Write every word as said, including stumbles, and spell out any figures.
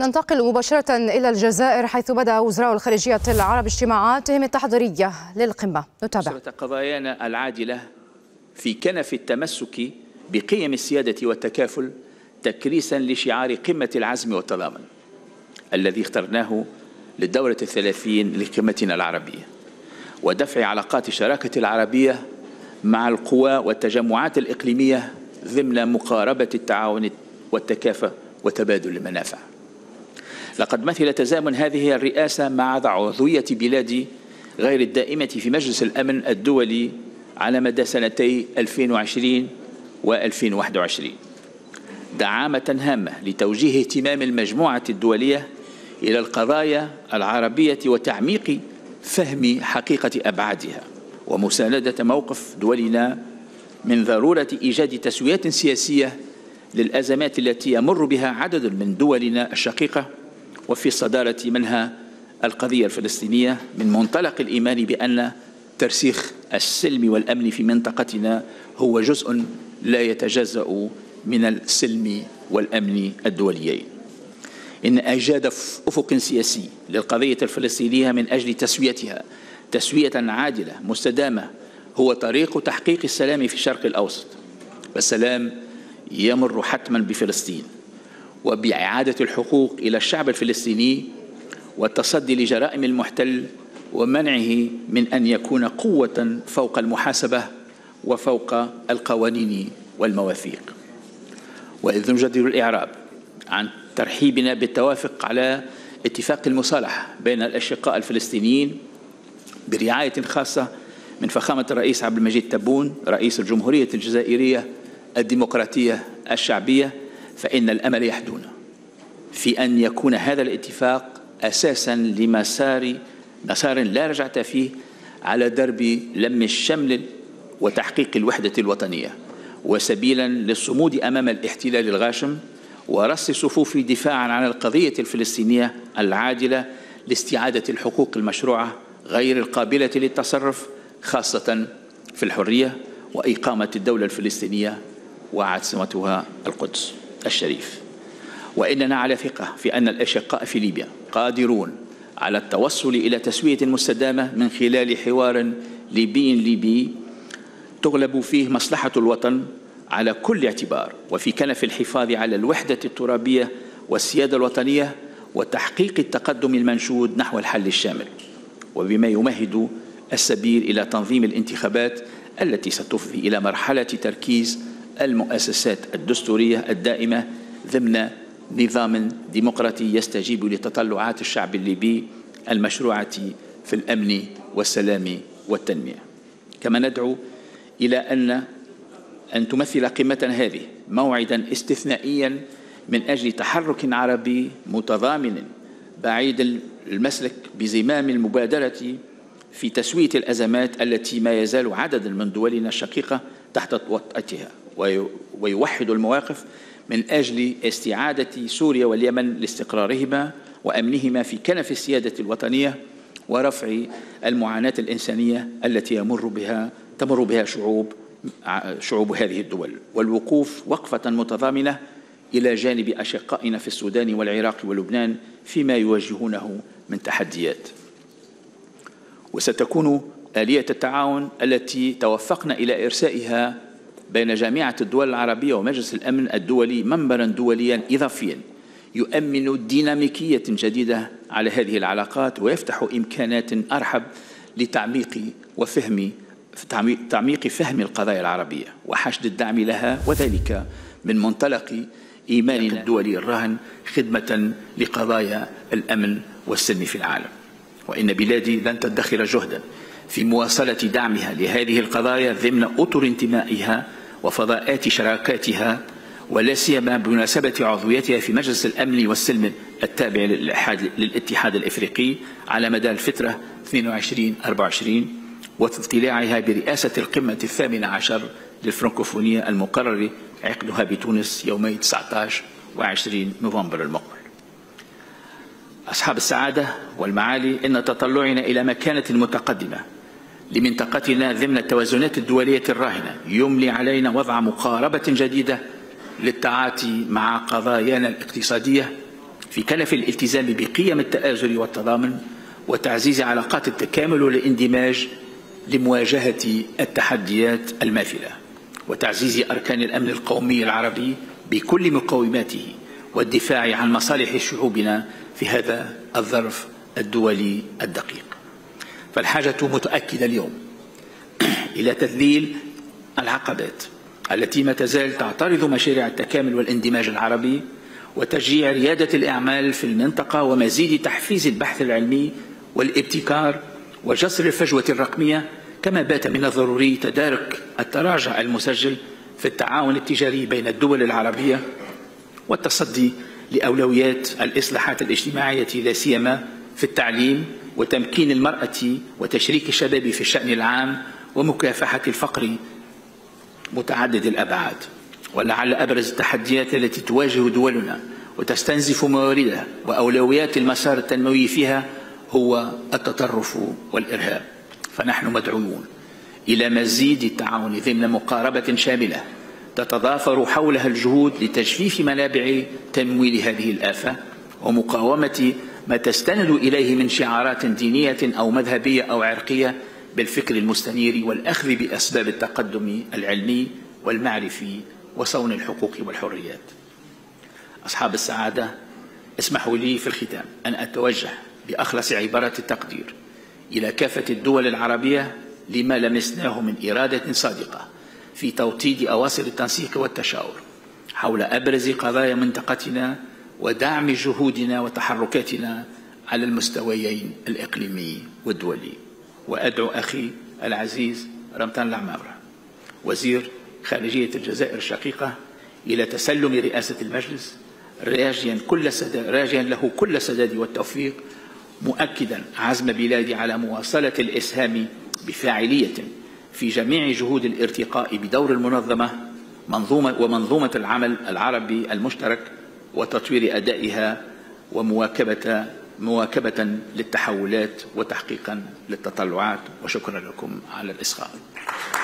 ننتقل مباشرة إلى الجزائر، حيث بدأ وزراء الخارجية العرب اجتماعاتهم التحضيرية للقمة. نتابع. قضايانا العادلة في كنف التمسك بقيم السيادة والتكافل، تكريسا لشعار قمة العزم والتضامن الذي اخترناه للدورة الثلاثين لقمتنا العربية، ودفع علاقات الشراكة العربية مع القوى والتجمعات الإقليمية ضمن مقاربة التعاون والتكافل وتبادل المنافع. لقد مثل تزامن هذه الرئاسة مع عضوية بلادي غير الدائمة في مجلس الأمن الدولي على مدى سنتي ألفين وعشرين وألفين وواحد وعشرين، دعامة هامة لتوجيه اهتمام المجموعة الدولية إلى القضايا العربية وتعميق فهم حقيقة أبعادها، ومساندة موقف دولنا من ضرورة إيجاد تسويات سياسية للأزمات التي يمر بها عدد من دولنا الشقيقة، وفي الصدارة منها القضية الفلسطينية من منطلق الإيمان بأن ترسيخ السلم والأمن في منطقتنا هو جزء لا يتجزأ من السلم والأمن الدوليين. إن إيجاد أفق سياسي للقضية الفلسطينية من أجل تسويتها تسوية عادلة مستدامة هو طريق تحقيق السلام في الشرق الأوسط، والسلام يمر حتما بفلسطين وبإعادة الحقوق إلى الشعب الفلسطيني والتصدي لجرائم المحتل ومنعه من أن يكون قوة فوق المحاسبة وفوق القوانين والمواثيق. وإذ نجدد الإعراب عن ترحيبنا بالتوافق على اتفاق المصالحة بين الأشقاء الفلسطينيين برعاية خاصة من فخامة الرئيس عبد المجيد تبون رئيس الجمهورية الجزائرية الديمقراطية الشعبية، فإن الأمل يحدونا في أن يكون هذا الاتفاق أساساً لمسار مسار لا رجعة فيه على درب لم الشمل وتحقيق الوحدة الوطنية، وسبيلاً للصمود أمام الاحتلال الغاشم ورص صفوف دفاعاً عن القضية الفلسطينية العادلة لاستعادة الحقوق المشروعة غير القابلة للتصرف، خاصة في الحرية وإقامة الدولة الفلسطينية وعاصمتها القدس الشريف. وإننا على ثقة في أن الأشقاء في ليبيا قادرون على التوصل إلى تسوية مستدامة من خلال حوار ليبي ليبي تغلب فيه مصلحة الوطن على كل اعتبار، وفي كنف الحفاظ على الوحدة الترابية والسيادة الوطنية وتحقيق التقدم المنشود نحو الحل الشامل، وبما يمهد السبيل إلى تنظيم الانتخابات التي ستفضي إلى مرحلة تركيز المؤسسات الدستورية الدائمة ضمن نظام ديمقراطي يستجيب لتطلعات الشعب الليبي المشروعة في الأمن والسلام والتنمية. كما ندعو إلى أن أن تمثل قمتنا هذه موعدا استثنائيا من أجل تحرك عربي متضامن بعيد المسلك بزمام المبادرة في تسوية الأزمات التي ما يزال عدد من دولنا الشقيقة تحت وطأتها، ويوحد المواقف من أجل استعادة سوريا واليمن لاستقرارهما وأمنهما في كنف السيادة الوطنية ورفع المعاناة الإنسانية التي يمر بها تمر بها شعوب شعوب هذه الدول، والوقوف وقفة متضامنة إلى جانب أشقائنا في السودان والعراق ولبنان فيما يواجهونه من تحديات. وستكون آلية التعاون التي توفقنا إلى إرسائها بين جامعة الدول العربية ومجلس الأمن الدولي منبرا دوليا إضافيا يؤمن ديناميكية جديدة على هذه العلاقات، ويفتح إمكانات أرحب لتعميق وفهم تعميق فهم القضايا العربية وحشد الدعم لها، وذلك من منطلق إيماننا الدولي الراهن خدمة لقضايا الأمن والسلم في العالم. وإن بلادي لن تدخر جهدا في مواصلة دعمها لهذه القضايا ضمن أطر انتمائها وفضاءات شراكاتها، ولا سيما بمناسبة عضويتها في مجلس الأمن والسلم التابع للاتحاد الإفريقي على مدى الفترة اثنين وعشرين أربعة وعشرين، واطلاعها برئاسة القمة الثامنة عشر للفرنكوفونية المقرر عقدها بتونس يومي تسعة عشر وعشرين نوفمبر المقبل. أصحاب السعادة والمعالي، إن تطلعنا إلى مكانة متقدمة لمنطقتنا ضمن التوازنات الدولية الراهنة يملي علينا وضع مقاربة جديدة للتعاطي مع قضايانا الاقتصادية في كلف الالتزام بقيم التآزر والتضامن وتعزيز علاقات التكامل والاندماج لمواجهة التحديات الماثلة، وتعزيز أركان الأمن القومي العربي بكل مقوماته والدفاع عن مصالح شعوبنا في هذا الظرف الدولي الدقيق. فالحاجة متأكدة اليوم إلى تذليل العقبات التي ما تزال تعترض مشاريع التكامل والاندماج العربي، وتشجيع ريادة الأعمال في المنطقة، ومزيد تحفيز البحث العلمي والابتكار وجسر الفجوة الرقمية، كما بات من الضروري تدارك التراجع المسجل في التعاون التجاري بين الدول العربية والتصدي لأولويات الإصلاحات الاجتماعية، لا سيما في التعليم وتمكين المرأة وتشريك الشباب في الشأن العام ومكافحة الفقر متعدد الأبعاد. ولعل أبرز التحديات التي تواجه دولنا وتستنزف مواردها وأولويات المسار التنموي فيها هو التطرف والإرهاب. فنحن مدعوون إلى مزيد التعاون ضمن مقاربة شاملة تتضافر حولها الجهود لتجفيف منابع تمويل هذه الآفة، ومقاومة ما تستند إليه من شعارات دينية أو مذهبية أو عرقية بالفكر المستنير، والأخذ بأسباب التقدم العلمي والمعرفي وصون الحقوق والحريات. أصحاب السعادة، اسمحوا لي في الختام أن أتوجه بأخلص عبارة التقدير إلى كافة الدول العربية لما لمسناه من إرادة صادقة في توطيد أواصر التنسيق والتشاور حول أبرز قضايا منطقتنا، ودعم جهودنا وتحركاتنا على المستويين الإقليمي والدولي. وأدعو أخي العزيز رمتان العمارة، وزير خارجية الجزائر الشقيقة، إلى تسلم رئاسة المجلس، راجيا كل سداد راجيا له كل السداد والتوفيق، مؤكدا عزم بلادي على مواصلة الإسهام بفاعلية في جميع جهود الارتقاء بدور المنظمة منظومة ومنظومة العمل العربي المشترك، وتطوير أدائها، ومواكبة مواكبة للتحولات وتحقيقا للتطلعات. وشكرا لكم على الإصغاء.